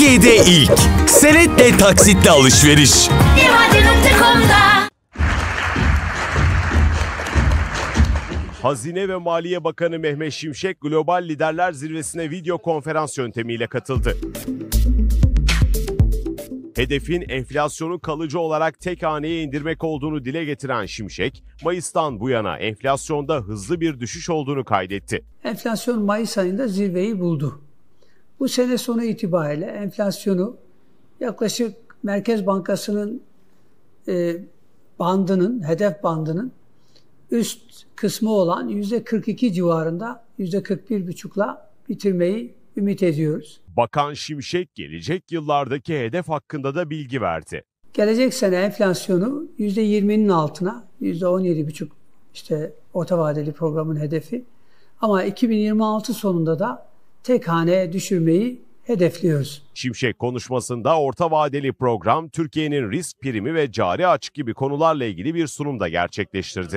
Türkiye'de ilk senetle taksitle alışveriş. Hazine ve Maliye Bakanı Mehmet Şimşek Global Liderler Zirvesi'ne video konferans yöntemiyle katıldı. Hedefin enflasyonu kalıcı olarak tek haneye indirmek olduğunu dile getiren Şimşek, Mayıs'tan bu yana enflasyonda hızlı bir düşüş olduğunu kaydetti. Enflasyon Mayıs ayında zirveyi buldu. Bu sene sonu itibariyle enflasyonu yaklaşık Merkez Bankası'nın hedef bandının üst kısmı olan %42 civarında %41,5'la bitirmeyi ümit ediyoruz. Bakan Şimşek gelecek yıllardaki hedef hakkında da bilgi verdi. Gelecek sene enflasyonu %20'nin altına, %17,5 işte orta vadeli programın hedefi, ama 2026 sonunda da tek haneye düşürmeyi hedefliyoruz. Şimşek konuşmasında orta vadeli program, Türkiye'nin risk primi ve cari açık gibi konularla ilgili bir sunum da gerçekleştirdi.